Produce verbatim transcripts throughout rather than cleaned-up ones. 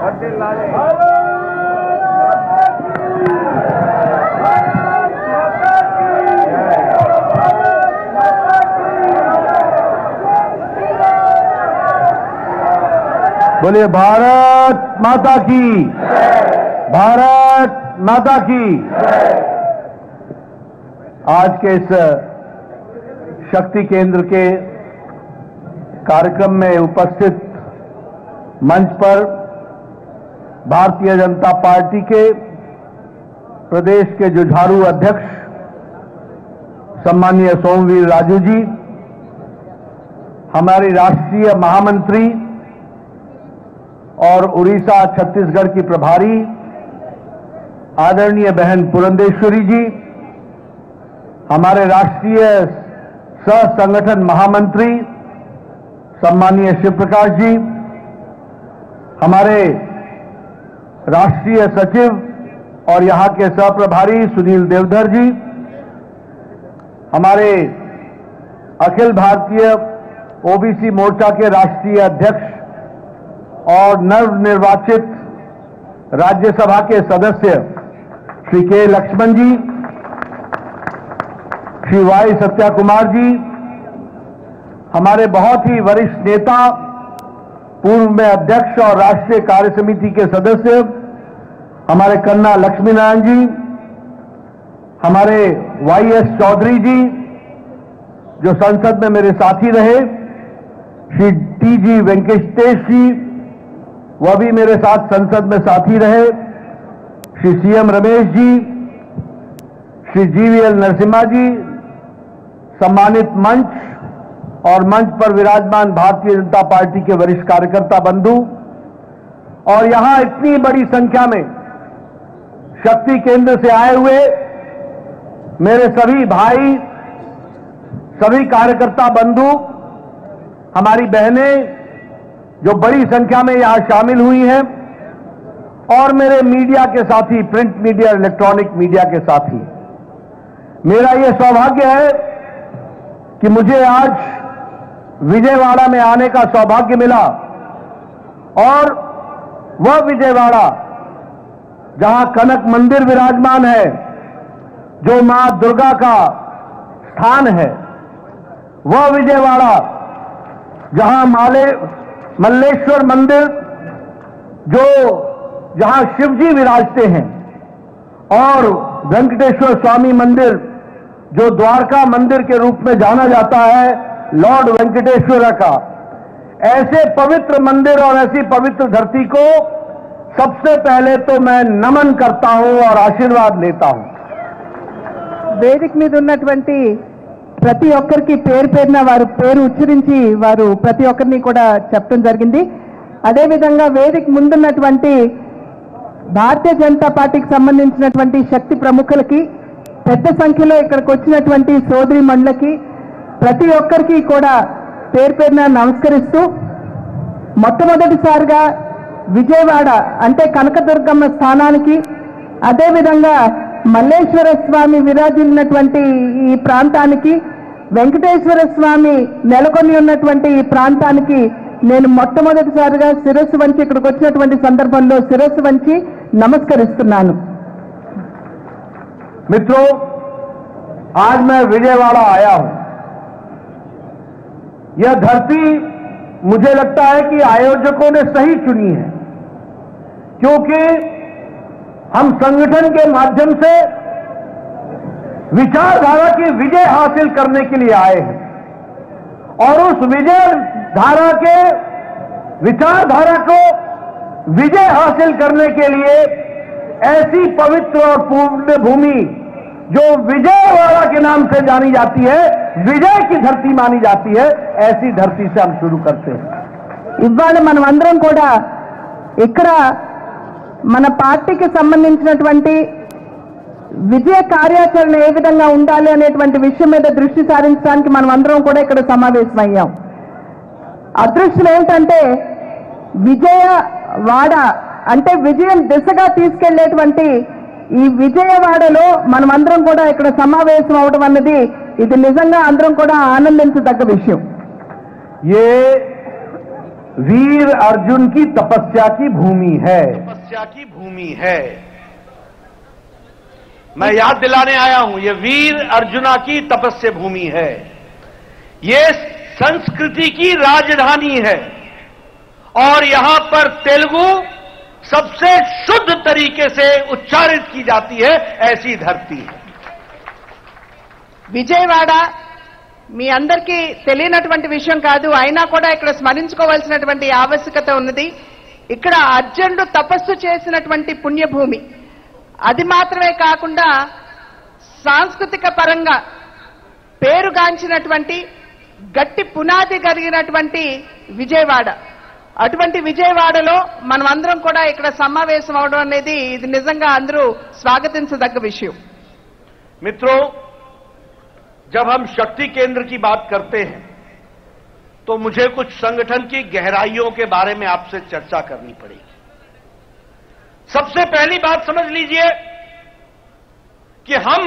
बोलिए भारत माता की, भारत माता की। आज के इस शक्ति केंद्र के कार्यक्रम में उपस्थित मंच पर भारतीय जनता पार्टी के प्रदेश के जुझारू अध्यक्ष सम्मानीय सोमवीर राजू जी, हमारी राष्ट्रीय महामंत्री और उड़ीसा छत्तीसगढ़ की प्रभारी आदरणीय बहन पुरंदेश्वरी जी, हमारे राष्ट्रीय सह संगठन महामंत्री सम्मानीय शिवप्रकाश जी, हमारे राष्ट्रीय सचिव और यहाँ के सह प्रभारी सुनील देवधर जी, हमारे अखिल भारतीय ओबीसी मोर्चा के राष्ट्रीय अध्यक्ष और नवनिर्वाचित राज्यसभा के सदस्य श्री के लक्ष्मण जी, श्री वाई सत्या कुमार जी, हमारे बहुत ही वरिष्ठ नेता पूर्व में अध्यक्ष और राष्ट्रीय कार्य समिति के सदस्य हमारे करना लक्ष्मीनारायण जी, हमारे वाई एस चौधरी जी जो संसद में मेरे साथी रहे, श्री टी जी वेंकेश जी वह भी मेरे साथ संसद में साथी रहे, श्री सीएम रमेश जी, श्री जीवीएल नरसिम्हा जी, सम्मानित मंच और मंच पर विराजमान भारतीय जनता पार्टी के वरिष्ठ कार्यकर्ता बंधु, और यहां इतनी बड़ी संख्या में शक्ति केंद्र से आए हुए मेरे सभी भाई, सभी कार्यकर्ता बंधु, हमारी बहनें जो बड़ी संख्या में यहां शामिल हुई हैं, और मेरे मीडिया के साथी, प्रिंट मीडिया, इलेक्ट्रॉनिक मीडिया के साथी, मेरा यह सौभाग्य है कि मुझे आज विजयवाड़ा में आने का सौभाग्य मिला, और वह विजयवाड़ा जहां कनक मंदिर विराजमान है, जो मां दुर्गा का स्थान है, वह विजयवाड़ा जहां माले मल्लेश्वर मंदिर जो जहां शिवजी विराजते हैं, और वेंकटेश्वर स्वामी मंदिर जो द्वारका मंदिर के रूप में जाना जाता है, लॉर्ड वेंकटेश्वर का। ऐसे पवित्र मंदिर और ऐसी पवित्र धरती को सबसे पहले तो मैं नमन करता हूं और आशीर्वाद लेता हूं। వేదిక మీద ఉన్నటువంటి ప్రతి ఒక్కరికి పేరు పేరున వారు పేరు ఉచ్చరించి వారు ప్రతి ఒక్కరిని కూడా చెప్పడం జరిగింది। అదే విధంగా వేదిక ముందున్నటువంటి భారతీయ జనతా పార్టీకి సంబంధించినటువంటి శక్తి ప్రముఖులకి, పెద్ద సంఖ్యలో ఇక్కడికి వచ్చినటువంటి సోదరి మండలకి ప్రతి ఒక్కరికి కూడా పేరు పేరున నమస్కరిస్తూ, మొట్టమొదటిసారిగా విజయవాడ అంటే కనకదుర్గమ్మ స్థానానికి, అదేవిధంగా మల్లేశ్వర స్వామి విరాజిల్లినటువంటి ఈ ప్రాంతానికి, వెంకటేశ్వర స్వామి నెలకొని ఉన్నటువంటి ఈ ప్రాంతానికి నేను మొట్టమొదటిసారిగా శిరస్సు వంచి ఇక్కడికి వచ్చినటువంటి సందర్భంలో శిరస్సు వంచి నమస్కరిస్తున్నాను। మిత్రో, आज मैं విజయవాడ आया हूं। यह धरती मुझे लगता है कि आयोजकों ने सही चुनी है, क्योंकि हम संगठन के माध्यम से विचारधारा की विजय हासिल करने के लिए आए हैं, और उस विजय धारा के विचारधारा को विजय हासिल करने के लिए ऐसी पवित्र और पूर्ण भूमि जो विजयवाड़ा के नाम से जानी जाती है, विजय की धरती मानी जाती है, ऐसी धरती से हम शुरू करते हैं। इवाल मन अंदर इकड़ मन पार्टी की संबंधी विजय कार्याचरण ఏ విధంగా ఉండాలి అనేటువంటి విషయం మీద దృష్టి సారించడానికి మనం అందరం కూడా ఇక్కడ సమావేశమయ్యాం। అదృష్టం ఏంటంటే విజయవాడ అంటే విజయం దిశగా తీసుకెళ్లేటువంటి ఈ విజయవాడలో మనం అందరం కూడా ఇక్కడ సమావేశం అవడం అనేది ఇది నిజంగా అందరం కూడా ఆనందించదగ్గ విషయం। ये वीर अर्जुन की तपस्या की भूमि है, तपस्या की भूमि है। मैं याद दिलाने आया हूं, ये वीर अर्जुना की तपस्या भूमि है, ये संस्कृति की राजधानी है और यहां पर तेलुगु सबसे शुद्ध तरीके से उच्चारित की जाती है, ऐसी धरती है विजयवाड़ा। మీ అందరికీ తెలియనటువంటి విషయం కాదు, అయినా కూడా ఇక్కడ స్మరించుకోవాల్సినటువంటి ఆవశ్యకత ఉన్నది। ఇక్కడ అర్జునుడు తపస్సు చేసినటువంటి పుణ్యభూమి, అది మాత్రమే కాకుండా సాంస్కృతిక పరంగా పేరుగాంచినటువంటి గట్టి పునాది కలిగినటువంటి విజయవాడ, అటువంటి విజయవాడలో మనమందరం కూడా ఇక్కడ సమావేశం అవడం అనేది ఇది నిజంగా అందరూ స్వాగతించదగ్గ విషయం। మిత్రో, जब हम शक्ति केंद्र की बात करते हैं तो मुझे कुछ संगठन की गहराइयों के बारे में आपसे चर्चा करनी पड़ेगी। सबसे पहली बात समझ लीजिए कि हम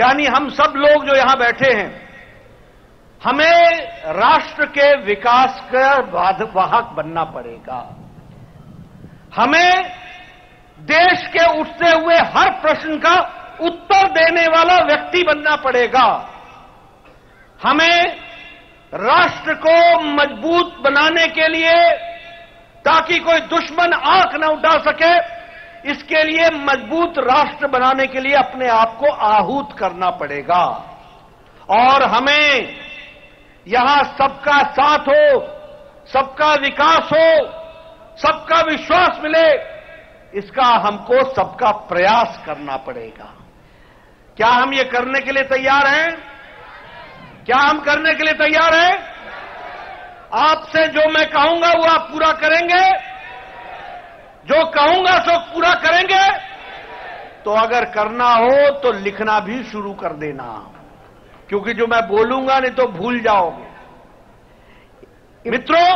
यानी हम सब लोग जो यहां बैठे हैं, हमें राष्ट्र के विकास का वाहक बनना पड़ेगा। हमें देश के उठते हुए हर प्रश्न का उत्तर देने वाला व्यक्ति बनना पड़ेगा। हमें राष्ट्र को मजबूत बनाने के लिए, ताकि कोई दुश्मन आंख न उठा सके, इसके लिए मजबूत राष्ट्र बनाने के लिए अपने आप को आहूत करना पड़ेगा। और हमें यहां सबका साथ हो, सबका विकास हो, सबका विश्वास मिले, इसका हमको सबका प्रयास करना पड़ेगा। क्या हम ये करने के लिए तैयार हैं? क्या हम करने के लिए तैयार हैं? आपसे जो मैं कहूंगा वो आप पूरा करेंगे? जो कहूंगा सो पूरा करेंगे? तो अगर करना हो तो लिखना भी शुरू कर देना, क्योंकि जो मैं बोलूंगा नहीं तो भूल जाओगे। मित्रों,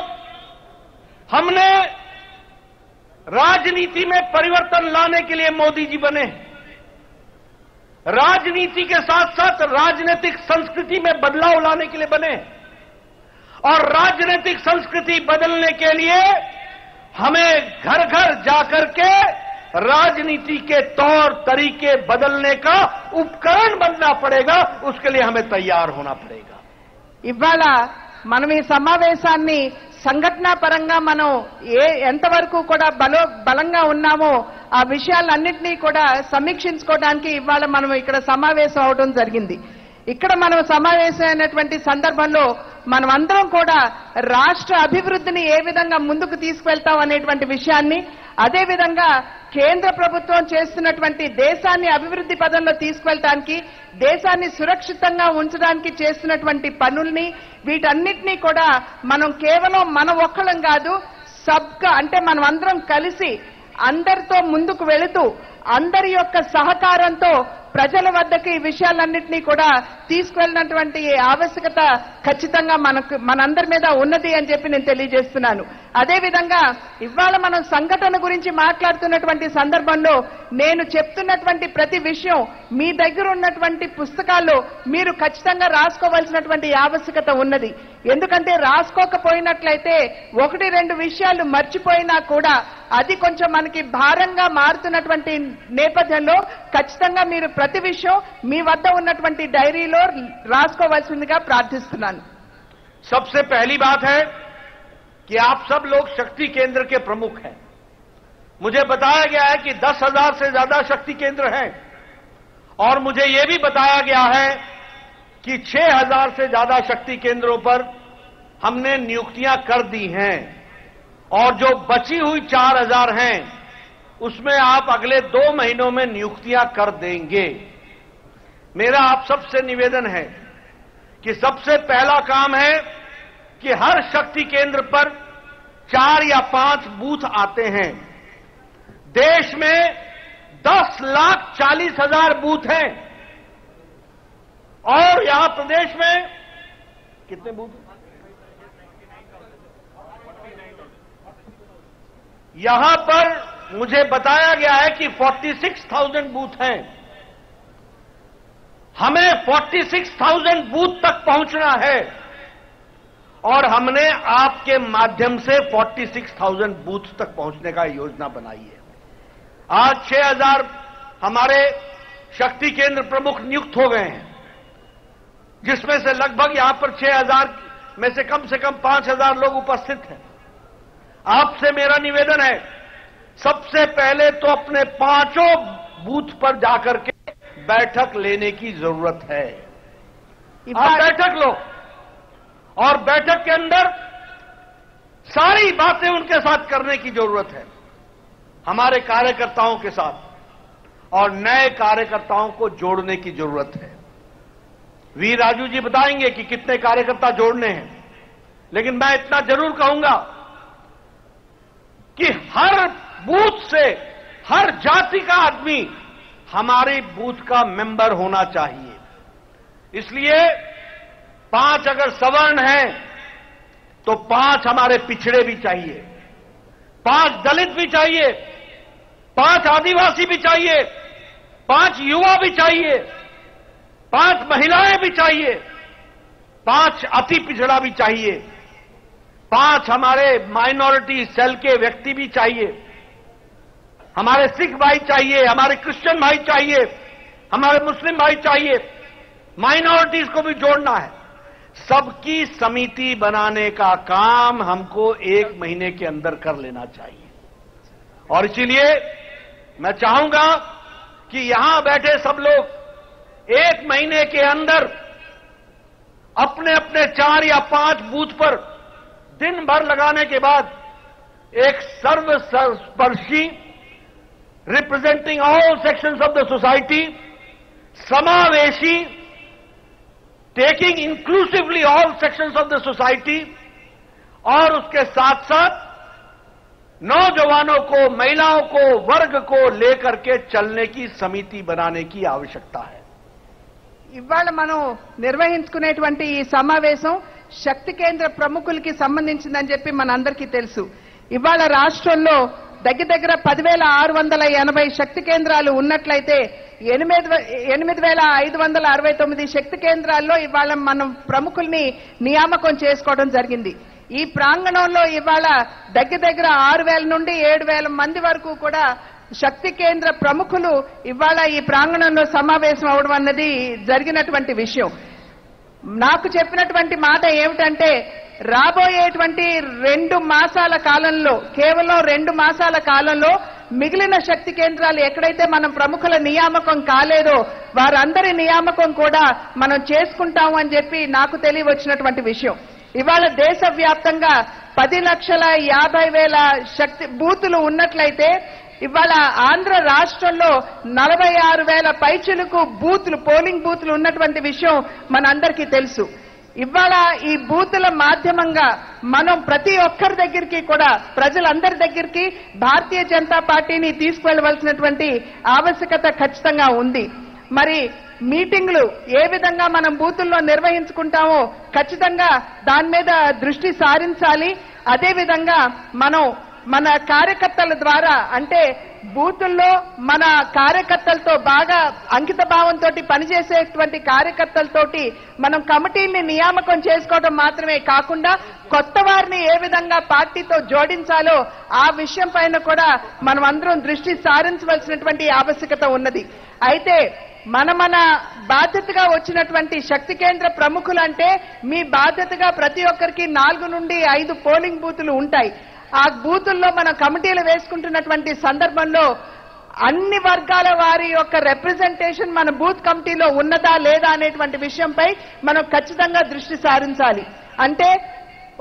हमने राजनीति में परिवर्तन लाने के लिए मोदी जी बने, राजनीति के साथ साथ राजनीतिक संस्कृति में बदलाव लाने के लिए बने, और राजनीतिक संस्कृति बदलने के लिए हमें घर घर जाकर के राजनीति के तौर तरीके बदलने का उपकरण बनना पड़ेगा। उसके लिए हमें तैयार होना पड़ेगा। इवाला మనం ఈ సమావేశాన్ని సంఘటన పరంగా మనం ఏ ఎంతవరకు కూడా బల బలంగా ఉన్నామో ఆ విషయాలన్నిటిని కూడా సమీక్షించుకోవడానికి ఇవాళ మనం ఇక్కడ సమావేశం అవడం జరిగింది। ఇక్కడ మనం సమావేశమైనటువంటి సందర్భంలో మనం అందరం కూడా రాష్ట్ర అభివృద్ధిని ఏ విధంగా ముందుకు తీసుకెళ్తాం అనేటువంటి విషయాన్ని, అదే విధంగా కేంద్ర ప్రభుత్వం చేస్తున్నటువంటి దేశాన్ని అభివృద్ధి పదంలో తీసుకెళ్లడానికి, దేశాన్ని సురక్షితంగా ఉంచడానికి చేస్తున్నటువంటి పనుల్ని, వీటన్నిటిని కూడా మనం కేవలం మన ఒక్కలం కాదు, సబ్గా అంటే మనం అందరం కలిసి అందరితో ముందుకు వెళుతూ అందరి యొక్క సహకారంతో ప్రజల వద్దకు ఈ విషయాలన్నిటిని కూడా తీసుకెళ్లినటువంటి ఆవశ్యకత ఖచ్చితంగా మనకు మనందరి మీద ఉన్నది అని చెప్పి నేను తెలియజేస్తున్నాను। అదేవిధంగా ఇవాళ మనం సంఘటన గురించి మాట్లాడుతున్నటువంటి సందర్భంలో నేను చెప్తున్నటువంటి ప్రతి విషయం మీ దగ్గర ఉన్నటువంటి పుస్తకాల్లో మీరు ఖచ్చితంగా రాసుకోవాల్సినటువంటి ఆవశ్యకత ఉన్నది। ఎందుకంటే రాసుకోకపోయినట్లయితే ఒకటి రెండు విషయాలు మర్చిపోయినా కూడా అది కొంచెం మనకి భారంగా మారుతున్నటువంటి నేపథ్యంలో ఖచ్చితంగా మీరు ప్రతి విషయం మీ వద్ద ఉన్నటువంటి డైరీలో రాసుకోవాల్సిందిగా ప్రార్థిస్తున్నాను। सबसे पहली बात है कि आप सब लोग शक्ति केंद्र के प्रमुख हैं। मुझे बताया गया है कि दस हजार से ज्यादा शक्ति केंद्र हैं और मुझे यह भी बताया गया है कि छह हजार से ज्यादा शक्ति केंद्रों पर हमने नियुक्तियां कर दी हैं और जो बची हुई चार हजार हैं उसमें आप अगले दो महीनों में नियुक्तियां कर देंगे। मेरा आप सबसे निवेदन है कि सबसे पहला काम है कि हर शक्ति केंद्र पर चार या पांच बूथ आते हैं। देश में दस लाख चालीस हजार बूथ हैं और यहां प्रदेश में कितने बूथ, यहां पर मुझे बताया गया है कि छियालीस हज़ार बूथ हैं। हमें छियालीस हज़ार बूथ तक पहुंचना है और हमने आपके माध्यम से छियालीस हज़ार बूथ तक पहुंचने का योजना बनाई है। आज छह हज़ार हमारे शक्ति केंद्र प्रमुख नियुक्त हो गए हैं, जिसमें से लगभग यहां पर छह हज़ार में से कम से कम पांच हज़ार लोग उपस्थित हैं। आपसे मेरा निवेदन है, सबसे पहले तो अपने पांचों बूथ पर जाकर के बैठक लेने की जरूरत है। आप बैठक लो और बैठक के अंदर सारी बातें उनके साथ करने की जरूरत है, हमारे कार्यकर्ताओं के साथ, और नए कार्यकर्ताओं को जोड़ने की जरूरत है। वीर राजू जी बताएंगे कि कितने कार्यकर्ता जोड़ने हैं, लेकिन मैं इतना जरूर कहूंगा कि हर बूथ से हर जाति का आदमी हमारे बूथ का मेंबर होना चाहिए। इसलिए पांच अगर सवर्ण हैं तो पांच हमारे पिछड़े भी चाहिए, पांच दलित भी चाहिए, पांच आदिवासी भी चाहिए, पांच युवा भी चाहिए, पांच महिलाएं भी चाहिए, पांच अति पिछड़ा भी चाहिए, पांच हमारे माइनॉरिटी सेल के व्यक्ति भी चाहिए, हमारे सिख भाई चाहिए, हमारे क्रिश्चियन भाई चाहिए, हमारे मुस्लिम भाई चाहिए, माइनॉरिटीज को भी जोड़ना है। सबकी समिति बनाने का काम हमको एक महीने के अंदर कर लेना चाहिए। और इसीलिए मैं चाहूंगा कि यहां बैठे सब लोग एक महीने के अंदर अपने अपने चार या पांच बूथ पर दिन भर लगाने के बाद एक सर्वस्पर्शी representing all sections of the society, समावेशी, taking inclusively all sections of the society, और उसके साथ साथ नौजवानों को, महिलाओं को, वर्ग को लेकर के चलने की समिति बनाने की आवश्यकता है। इवाल मनो निर्वहिंचुकुनेटुवंटि ई समावेशं शक्ति केंद्र प्रमुखुलकी संबंधिंचिंदनि चेप्पि मనందరికీ తెలుసు। ఇవాళ రాష్ట్రంలో దగ్గర దగ్గర పది వేల ఆరు వందల ఎనభై శక్తి కేంద్రాలు ఉన్నట్లయితే ఎనిమిది వేల ఐదు వందల అరవై తొమ్మిది శక్తి కేంద్రాల్లో ఇవాళ మనం ప్రముఖుల్ని నియామకం చేసుకోవడం జరిగింది। ఈ ప్రాంగణంలో ఇవాళ దగ్గర దగ్గర ఆరు వేల నుండి ఏడు వేల మంది వరకు కూడా శక్తి కేంద్ర ప్రముఖులు ఇవాళ ఈ ప్రాంగణంలో సమావేశం అవడం అన్నది జరిగినటువంటి విషయం। నాకు చెప్పినటువంటి మాట ఏమిటంటే రాబోయేటువంటి రెండు మాసాల కాలంలో, కేవలం రెండు మాసాల కాలంలో మిగిలిన శక్తి కేంద్రాలు ఎక్కడైతే మనం ప్రముఖుల నియామకం కాలేదో వారందరి నియామకం కూడా మనం చేసుకుంటాం అని చెప్పి నాకు తెలియవచ్చినటువంటి విషయం। ఇవాళ దేశవ్యాప్తంగా పది లక్షల యాభై వేల శక్తి బూతులు ఉన్నట్లయితే ఇవాళ ఆంధ్ర రాష్ట్రంలో నలభై ఆరు వేల పైచులకు బూతులు, పోలింగ్ బూతులు ఉన్నటువంటి విషయం మనందరికీ తెలుసు। ఇవాళ ఈ బూతుల మాధ్యమంగా మనం ప్రతి ఒక్కరి దగ్గరికి కూడా, ప్రజలందరి దగ్గరికి భారతీయ జనతా పార్టీని తీసుకెళ్లవలసినటువంటి ఆవశ్యకత ఖచ్చితంగా ఉంది। మరి మీటింగ్లు ఏ విధంగా మనం బూతుల్లో నిర్వహించుకుంటామో ఖచ్చితంగా దాని మీద దృష్టి సారించాలి। అదేవిధంగా మనం మన కార్యకర్తల ద్వారా, అంటే బూతుల్లో మన కార్యకర్తలతో బాగా అంకిత భావంతో పనిచేసేటువంటి కార్యకర్తలతోటి మనం కమిటీల్ని నియామకం చేసుకోవడం మాత్రమే కాకుండా కొత్త వారిని ఏ విధంగా పార్టీతో జోడించాలో ఆ విషయం పైన కూడా మనం అందరం దృష్టి సారించవలసినటువంటి ఆవశ్యకత ఉన్నది। అయితే మన మన బాధ్యతగా వచ్చినటువంటి శక్తి కేంద్ర ప్రముఖులంటే మీ బాధ్యతగా ప్రతి ఒక్కరికి నాలుగు నుండి ఐదు పోలింగ్ బూతులు ఉంటాయి। ఆ బూతుల్లో మనం కమిటీలు వేసుకుంటున్నటువంటి సందర్భంలో అన్ని వర్గాల వారి యొక్క రిప్రజెంటేషన్ మన బూత్ కమిటీలో ఉన్నదా లేదా అనేటువంటి విషయంపై మనం ఖచ్చితంగా దృష్టి సారించాలి। అంటే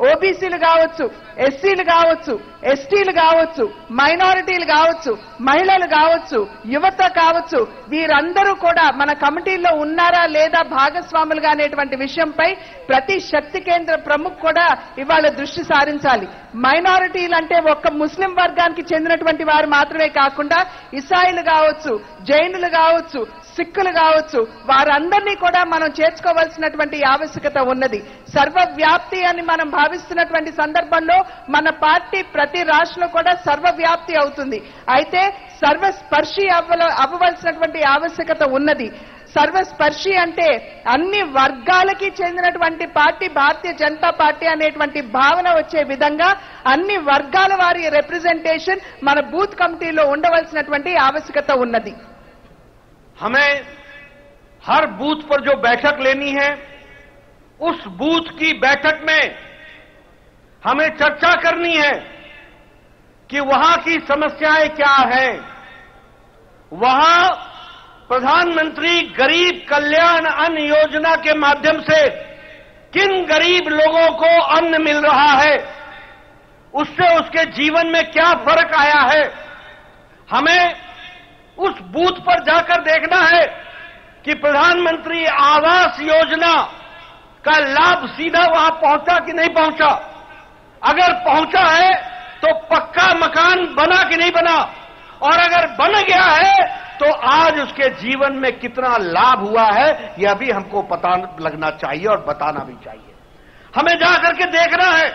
ఓబీసీలు కావచ్చు, ఎస్సీలు కావచ్చు, ఎస్టీలు కావచ్చు, మైనారిటీలు కావచ్చు, మహిళలు కావచ్చు, యువత కావచ్చు, వీరందరూ కూడా మన కమిటీల్లో ఉన్నారా లేదా భాగస్వాములుగా అనేటువంటి విషయంపై ప్రతి శక్తి కేంద్ర ప్రముఖ్ కూడా ఇవాళ దృష్టి సారించాలి। మైనారిటీలు అంటే ఒక్క ముస్లిం వర్గానికి చెందినటువంటి వారు మాత్రమే కాకుండా ఇసాయిలు కావచ్చు, జైనులు కావచ్చు, సిక్కులు కావచ్చు, వారందరినీ కూడా మనం చేర్చుకోవాల్సినటువంటి ఆవశ్యకత ఉన్నది। సర్వవ్యాప్తి అని మనం భావిస్తున్నటువంటి సందర్భంలో మన పార్టీ ప్రతి రాష్ట్రంలో కూడా సర్వవ్యాప్తి అవుతుంది। అయితే సర్వస్పర్శి అవ్వవలసినటువంటి ఆవశ్యకత ఉన్నది। సర్వస్పర్శి అంటే అన్ని వర్గాలకి చెందినటువంటి పార్టీ భారతీయ జనతా పార్టీ అనేటువంటి భావన వచ్చే విధంగా అన్ని వర్గాల వారి రిప్రజెంటేషన్ మన బూత్ కమిటీలో ఉండవలసినటువంటి ఆవశ్యకత ఉన్నది। हमें हर बूथ पर जो बैठक लेनी है उस बूथ की बैठक में हमें चर्चा करनी है कि वहां की समस्याएं क्या हैं। वहां प्रधानमंत्री गरीब कल्याण अन्न योजना के माध्यम से किन गरीब लोगों को अन्न मिल रहा है, उससे उसके जीवन में क्या फर्क आया है, हमें उस बूथ पर जाकर देखना है कि प्रधानमंत्री आवास योजना का लाभ सीधा वहां पहुंचा कि नहीं पहुंचा। अगर पहुंचा है तो पक्का मकान बना कि नहीं बना, और अगर बन गया है तो आज उसके जीवन में कितना लाभ हुआ है यह भी हमको पता लगना चाहिए और बताना भी चाहिए। हमें जा करके देखना है